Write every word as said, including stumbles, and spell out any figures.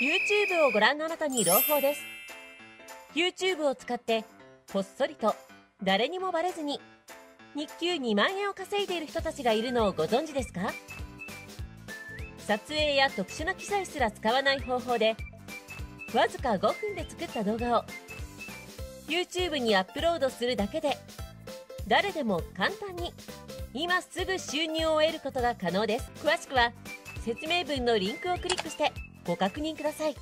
YouTube をご覧のあなたに朗報です。 YouTube を使ってこっそりと誰にもバレずに日給にまんえんを稼いでいる人たちがいるのをご存知ですか？撮影や特殊な機材すら使わない方法でわずかごふんで作った動画を YouTube にアップロードするだけで誰でも簡単に今すぐ収入を得ることが可能です。詳しくは説明文のリンクをクリックしてご確認ください。